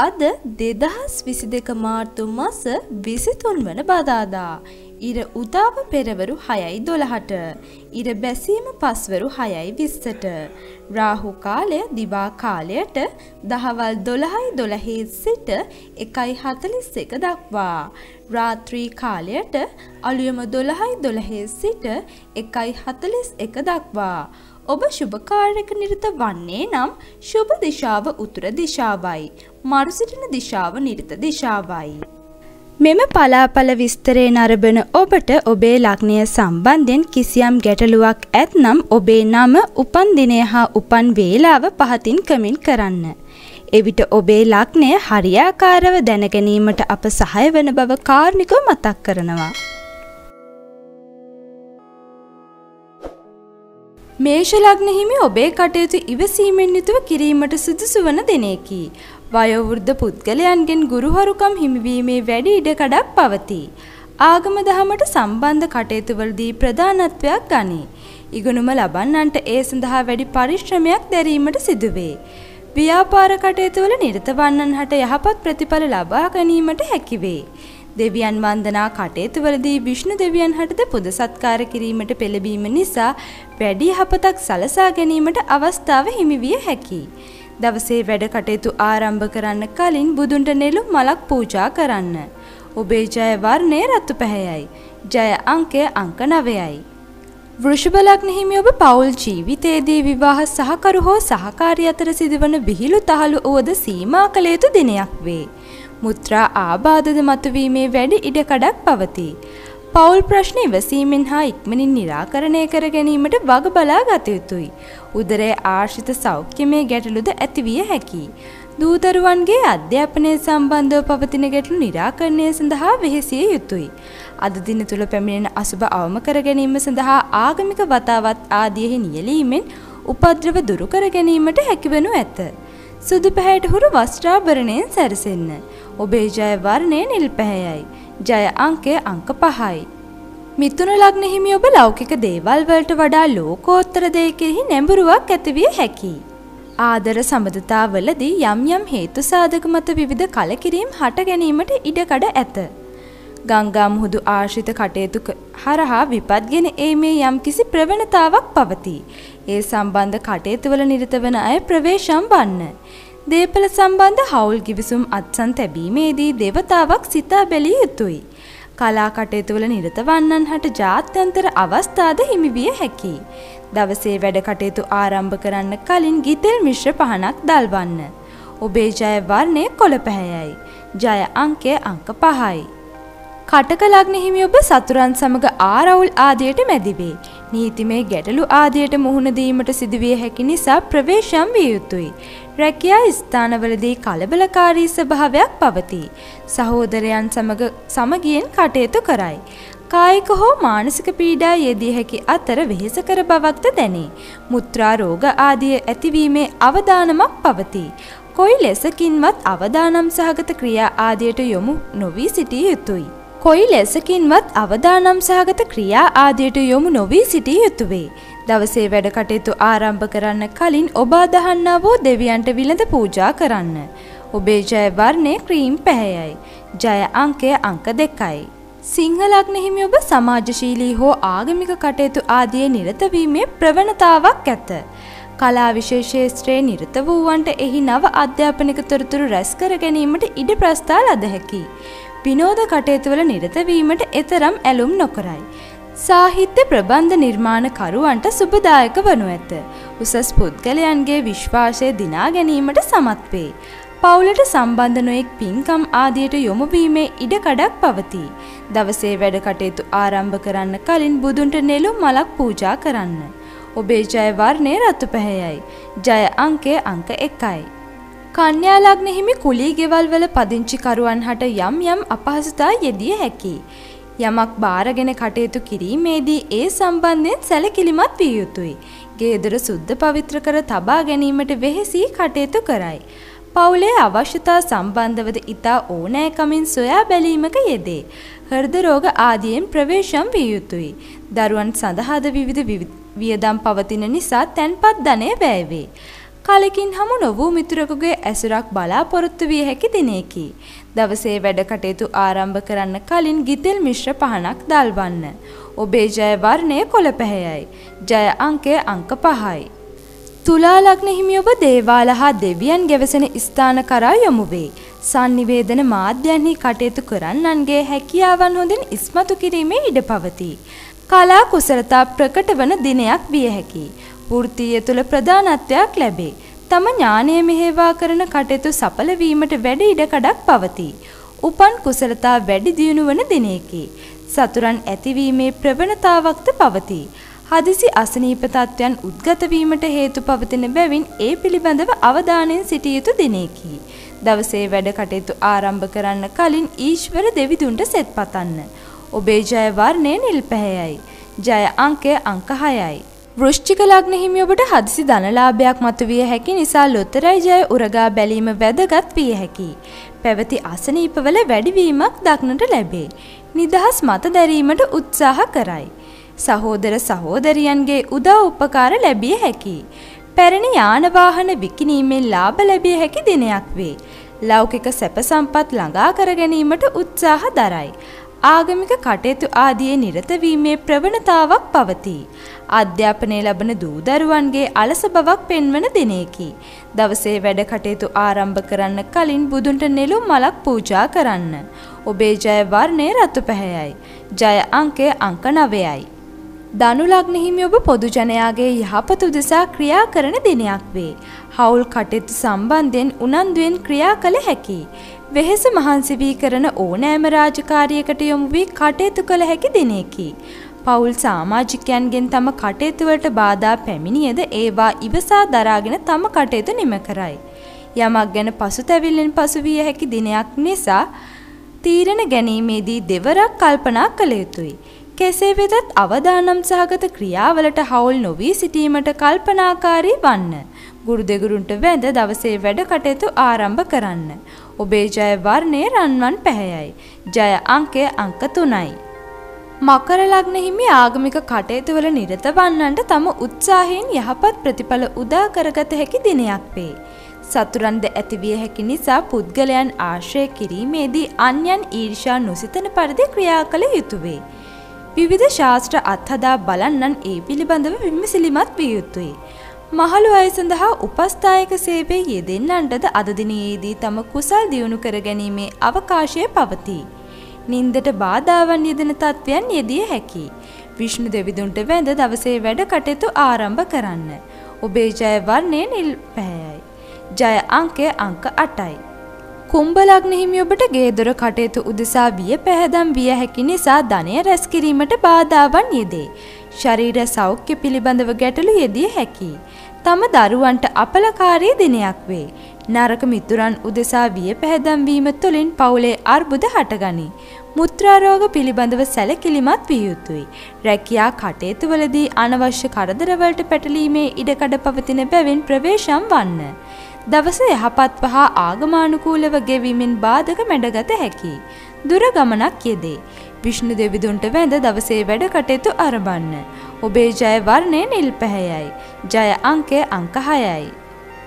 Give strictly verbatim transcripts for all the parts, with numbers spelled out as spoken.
අද දෙදහස් විසිදෙක මාර්තු මස විසිතුන් වන බදාදා ඉර උදාව පෙරවරු හයයි දොළහට ඉර බැසීම පස්වරු හයයි විස්සට රාහු කාලය දිවා කාලයට දහවල් දොළහයි දොළහේ සිට එකයි හතලිස් එක දක්වා රාත්‍රී කාලයට අලුයම දොළහයි දොළහේ සිට එකයි හතලිස් එක දක්වා ඔබ සුබ කාර්යයක නිරත වන්නේ නම් සුබ දිශාව උතුර දිශාවයි මරු සිටින දිශාව නිරත දිශාවයි මෙම පලාපල විස්තරේ නරඹන ඔබට ඔබේ ලග්නය සම්බන්ධයෙන් කිසියම් ගැටලුවක් ඇතනම් ඔබේ නම උපන් දිනය හා උපන් වේලාව පහතින් කමෙන්ට් කරන්න. එවිට ඔබේ ලග්නය හරියාකාරව දැන ගැනීමට අප සහාය වන බව කාරුණිකව මතක් කරනවා. මේෂ ලග්න හිමි ඔබේ කටයුතු ඉවසීමෙන් යුතුව කිරීමට සුදුසු වන දිනයකි. වයෝවෘද්ධ පුද්ගලයන්ගෙන් ගුරුහරුකම් හිමිවීමේ වැඩි ඉඩකඩක් පවතී. ආගම දහමට සම්බන්ධ කටයුතුවලදී ප්‍රධානත්වයක් ගනී. ඉගෙනුම ලබන්නන්ට ඒ සඳහා වැඩි පරිශ්‍රමයක් දැරීමට සිදුවේ. ව්‍යාපාර කටයුතුවල නිරත වන්නන්ට යහපත් ප්‍රතිඵල ලබා ගැනීමට හැකිවේ. දෙවියන් වන්දනා කටයුතුවලදී විෂ්ණු දෙවියන් හටද පුද සත්කාර කිරීමට පෙළඹීම නිසා වැඩි යහපතක් සලසා ගැනීමට අවස්ථාව හිමිවිය හැකියි. දවසේ වැඩ කටයුතු ආරම්භ කරන්න කලින් බුදුන්ට නෙළුම් මලක් පූජා කරන්න. ඔබේ ජය වර්ණය රතු පැහැයයි. ජය අංකය අංක නවයයි. වෘෂභ ලග්න හිමි ඔබ පෞල් ජීවිතයේදී විවාහ සහකරු හෝ සහකාරී අතර සිදුවන විහිළු තහළු උවද සීමා කළ යුතු දිනයක් වේ. මුත්‍රා ආබාධද මතුවීමේ වැඩි ඉඩකඩක් පවතී. පවුල් ප්‍රශ්න ඉවසීමෙන් හා ඉක්මනින් නිරාකරණය කර ගැනීමට වග බලා ගත යුතුයි. උදරයේ ආශ්‍රිත සෞඛ්‍යමය ගැටලුද ඇතිවිය හැකියි. දූදරුවන්ගේ අධ්‍යාපනය සම්බන්ධව පවතින ගැටලු නිරාකරණය සඳහා වෙහෙසිය යුතුයි. අද දින තුල පැමිණෙන අසුබ අවම කර ගැනීම සඳහා ආගමික වතාවත් ආදීෙහි නියැලීමෙන් උපද්‍රව දුරු කර ගැනීමට හැකිවනු ඇත. සුදු පැහැයට හුරු වස්ත්‍රාභරණයෙන් සැරසෙන්න. ඔබේ ජය වර්ණය නිල් පැහැයයි. ජය අංකය අංක පහයි. මිථුන ලග්න හිමි ඔබ ලෞකික දේවල් වලට වඩා ලෝකෝත්තර දෙයකෙහි නැඹුරුවක් ඇතිවිය හැකියි. ආදර සම්බන්ධතාවලදී යම් යම් හේතු සාධක මත විවිධ කලකිරීම් හට ගැනීමට ඉඩකඩ ඇත. ගංගා මුහුදු ආශ්‍රිත කටයුතු හරහා විපත්ගෙන ඒමේ යම්කිසි ප්‍රවණතාවක් පවතී. ඒ සම්බන්ධ කටයුතුවල නිරත වන අය ප්‍රවේශම් වන්න. දේපල සම්බන්ධ හවුල් ගිවිසුම් අත්සන් තැබීමේදී දෙවතාවක් සිතා බැලිය යුතුයි. කලා කටයුතුවල නිරත වන්නන්හට ජාත්‍යන්තර අවස්ථාද හිමිවිය හැකියි. දවසේ වැඩ කටයුතු ආරම්භ කරන්න කලින් ගිතෙල් මිශ්‍ර පහනක් දල්වන්න. ඔබේ ජය වර්ණය කොළ පැහැයයි. ජය අංකය අංක පහයි. කටක ලග්න හිමි ඔබ සතුරන් සමග ආරවුල් ආදියට මැදිවේ. නීතිමය ගැටලු ආදියට මුහුණ දීමට සිදුවිය හැකි නිසා ප්‍රවේශම් විය යුතුයි. රැකියා ස්ථානවලදී කලබලකාරී ස්වභාවයක් පවතී. සහෝදරයන් සමග සමගියෙන් කටයුතු කරයි. කායික හෝ මානසික පීඩා යෙදී හැකි අතර වෙහෙසකර බවක්ද දැනේ. මුත්‍රා රෝග ආදිය ඇතිවීමේ අවදානමක් පවතී. කොයි ලෙසකින්වත් අවදානම් සහගත ක්‍රියා ආදියට යොමු නොවී සිටිය යුතුයි. කොයි ලෙසකින්වත් අවදානම් සහගත ක්‍රියා ආදියට යොමු නොවී සිටිය යුතුවේ. දවසේ වැඩ කටයුතු ආරම්භ කරන්න කලින් ඔබ අදහන්නා වූ දෙවියන්ට විලඳ පූජා කරන්න. ඔබේ ජය වර්ණය ක්‍රීම් පැහැයයි. ජය අංකය අංක දෙකයි. සිංහ ලග්න හිමි ඔබ සමාජශීලී හෝ ආගමික කටයුතු ආදියේ නිරත වීමේ ප්‍රවණතාවක් ඇත. කලා විශේෂ ශාස්ත්‍රයේ නිරත වූවන්ට එහි නව අධ්‍යාපනික තොරතුරු රැස් කර ගැනීමට ඉඩ ප්‍රස්ථා ලද හැකියි. විනෝද කටයුතුවල නිරත වීමට එතරම් ඇලුම් නොකරයි. සාහිත්‍ය ප්‍රබන්ධ නිර්මාණකරුවන්ට සුබදායක වනු ඇත. උසස් පුද්ගලයන්ගේ විශ්වාසය දිනා ගැනීමට සමත් වේ. පවුලට සම්බන්ධ නොයෙක් පින්කම් ආදියට යොමු වීමේ ඉඩකඩක් පවතී. දවසේ වැඩ කටයුතු ආරම්භ කරන්න කලින් බුදුන්ට නෙළුම් මලක් පූජා කරන්න. ඔබේ ජය වර්ණය රතු පැහැයයි. ජය අංකය අංක එකයි. කන්‍යා ලග්න හිමි කුලී ගෙවල් වල පදිංචි කරුවන් හට යම් යම් අපහසුතා යෙදිය හැකියි. යමක් බාරගෙන කටයුතු කිරීමේදී ඒ සම්බන්ධයෙන් සැලකිලිමත් විය යුතුයි. ගේදර සුද්ධ පවිත්‍ර කර තබා ගැනීමට වෙහෙසී කටයුතු කරයි. පවුලේ අවශ්‍යතා සම්බන්ධවද ඉතා ඕනෑකමින් සොයා බැලීමක යෙදේ. හෘද රෝග ආදියෙන් ප්‍රවේශම් විය යුතුයි. දරුවන් සඳහාද විවිධ වියදම් පවතින නිසා තැන්පත් ධනය වැයවේ. කාලෙකින් හමු නොවූ මිතුරෙකුගේ ඇසුරක් බලාපොරොත්තු විය හැකි දිනයකි. දවසේ වැඩ කටයුතු ආරම්භ කරන්න කලින් ගිතෙල් මිශ්‍ර පහනක් දල්වන්න. ඔබේ ජය වර්ණය කොළපැහැයයි. ජය අංකය අංක පහයි. තුලා ලග්න හිමි ඔබ දේවාල හා දෙවියන් ගැවසෙන ස්ථාන කරා යොමු වේ. sannivedana මාධ්‍යන්හි කටයුතු කරන්නන්ගේ හැකියාවන් හොඳින් ඉස්මතු කිරීමේ ඉඩ පවතී. කලා කුසලතා ප්‍රකට වන දිනයක් විය හැකියි. වෘත්තිය තුළ ප්‍රධානත්වයක් ලැබේ. තම ඥානය මෙහෙවා කරන කටයුතු සඵල වීමට වැඩි ඉඩකඩක් පවතී. උපන් කුසලතා වැඩි දියුණු වන දිනයකි. සතුරන් ඇතිවීමේ ප්‍රවණතාවක්ද පවතී. හදිසි අසනීප තත්ත්වයන් උද්ගත වීමට හේතු පවතින බැවින් ඒ පිළිබඳව අවධානයෙන් සිටිය යුතු දිනයකි. දවසේ වැඩ කටයුතු ආරම්භ කරන්න කලින් ඊශ්වර දෙවිඳුන්ට සෙත් පතන්න. ඔබේ ජය වර්ණය නිල් පැහැයයි. ජය අංකය අංක හයයි. වෘශ්චික ලග්න හිමි ඔබට හදිසි ධනලාභයක් මතුවිය හැකි නිසා ලොතරැයි ජය උරගා බැලීම වැදගත් විය හැකි. පැවති අසනීපවල වැඩිවීමක් දක්නට ලැබේ. නිදහස් මත දැරීමට උත්සාහ කරයි. සහෝදර සහෝදරියන්ගේ උදව් උපකාර ලැබිය හැකි. පැරණි යාන වාහන විකිණීමෙන් ලාභ ලැබිය හැකි දිනයක් වේ. ලෞකික සැප සම්පත් ළඟා කර ගැනීමට උත්සාහ දරයි. ආගමික කටයුතු ආදියේ නිරත වීමේ ප්‍රවණතාවක් පවතී. අධ්‍යාපනය ලබන දූ දරුවන්ගේ අලස බවක් පෙන්වන දිනයකි. දවසේ වැඩ කටයුතු ආරම්භ කරන්න කලින් බුදුන්ට නෙළුම් මලක් පූජා කරන්න. ඔබේ ජය වර්ණය රතු පැහැයයි. ජය අංකය අංක නවයයි. ධනු ලග්න හිමි ඔබ පොදු ජනයාගේ යහපත උදෙසා ක්‍රියා කරන දිනයක් වේ. හවුල් කටයුතු සම්බන්ධයෙන් උනන්දුවෙන් ක්‍රියා කළ හැකියි. වෙහෙස මහන්සි වී කරන ඕනෑම රාජකාරියකට යොමු වී කටයුතු කළ හැකි දිනයකි. පවුල් සමාජිකයන්ගෙන් තම කටයුතු වලට බාධා පැමිණියද ඒවා ඉවසා දරාගෙන තම කටයුතු නිම කරයි. යමක් ගැන පසුතැවිල්ලෙන් පසු විය හැකි දිනයක් නිසා තීරණ ගැනීමේදී දෙවරක් කල්පනා කළ යුතුයි. කෙසේ වෙතත් අවදානම් සහගත ක්‍රියාවලට හවුල් නොවී සිටීමට කල්පනාකාරී වන්න. ගුරු දෙගුරුන්ට වැඳ දවසේ වැඩ කටයුතු ආරම්භ කරන්න. ඔබේ ජය වර්ණය රන්වන් පැහැයයි. ජය අංකය අංක තුනයි. මකර ලග්න හිමි ආගමික කටයුතු වල නිරත වන්නන්ට තම උත්සාහයෙන් යහපත් ප්‍රතිඵල උදා කරගත හැකි දිනයක් වේ. සතුරන්ද ඇතිවිය හැකි නිසා පුද්ගලයන් ආශ්‍රය කිරීමේදී අන්‍යයන් ඊර්ෂ්‍යා නොසිතන පරිදි ක්‍රියා කළ යුතු වේ. විවිධ ශාස්ත්‍ර අත්හදා බලන්නන් ඒ පිළිබඳව විමසිලිමත් විය යුතුයි. මහලු අය සඳහා උපස්ථායක සේවයේ යෙදෙන්නන්ටද අද දිනයේදී තම කුසල් දියුණු කර ගැනීමේ අවකාශය පවතී. නින්දට බාධාවන් යෙදෙන තත්ත්වයන් යෙදිය හැකියි. විෂ්ණු දෙවිඳුන්ට වැඳ දවසේ වැඩ කටයුතු ආරම්භ කරන්න. ඔබේ ජය වර්ණය නිල් පැහැයයි. ජය අංකය අංක අටයි. කුම්භ ලග්න හිමි ඔබට ගේදොර කටයුතු උදෙසා විය පැහැදම් විය හැකි නිසා ධනය රැස් කිරීමට බාධාවන් යෙදේ. ශරීර සෞඛ්‍ය පිළිබඳව ගැටලු යෙදිය හැකියි. තම දරුවන්ට අපලකාරී දිනයක් වේ. නරක මිතුරන් උදෙසා විය පැහැදම් වීම තුළින් පවුලේ අර්බුද හටගනී. මුත්‍රා රෝග පිළිබඳව සැලකිලිමත් විය යුතුයි. රැකියා කටයුතු වලදී අනවශ්‍ය කරදරවලට පැටලීමේ ඉඩකඩ පවතින බැවින් ප්‍රවේශම් වන්න. දවස යහපත්ව හා ආගමානුකූලව ගෙවීමෙන් බාධක මැඩගත හැකියි. දුර ගමනක් යෙදේ. විෂ්ණු දෙවිඳුන්ට වැඳ දවසේ වැඩ කටයුතු ආරම්භන්න. ඔබේ ජය වර්ණය නිල් පැහැයයි. ජය අංකය අංක හයයි.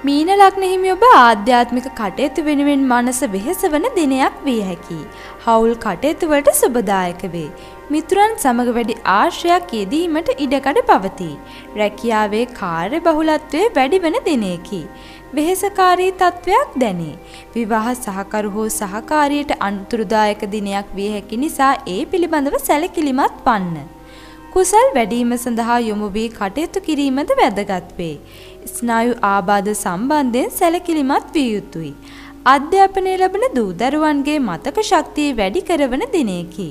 මීන ලග්න හිමි ඔබ ආධ්‍යාත්මික කටයුතු වෙනුවෙන් මනස වෙහෙසවන දිනයක් විය හැකියි. හවුල් කටයුතු වලට සුබදායක වේ. මිතුරන් සමග වැඩි ආශ්‍රයක් යෙදීමට ඉඩකඩ පවතී. රැකියාවේ කාර්ය බහුලත්වය වැඩි වන දිනයකි. වෙහෙසකාරී තත්ත්වයක් දැනේ. විවාහ සහකරු හෝ සහකාරියට අනුතුරුදායක දිනයක් විය හැකි නිසා ඒ පිළිබඳව සැලකිලිමත් වන්න. කුසල් වැඩිම සඳහා යොමු වී කටයුතු කිරීමද වැදගත් වේ. ස්නායු ආබාධ සම්බන්ධයෙන් සැලකිලිමත් විය යුතුයි. අධ්‍යාපනය ලැබෙන දූ දරුවන්ගේ මතක ශක්තිය වැඩි කරවන දිනයකි.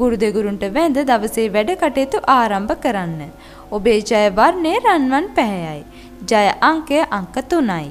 ගුරු දෙගුරුන්ට වැඳ දවසේ වැඩ කටයුතු ආරම්භ කරන්න. ඔබේ ජය වර්ණය රන්වන් පැහැයයි. ජය අංකය අංක තුනයි.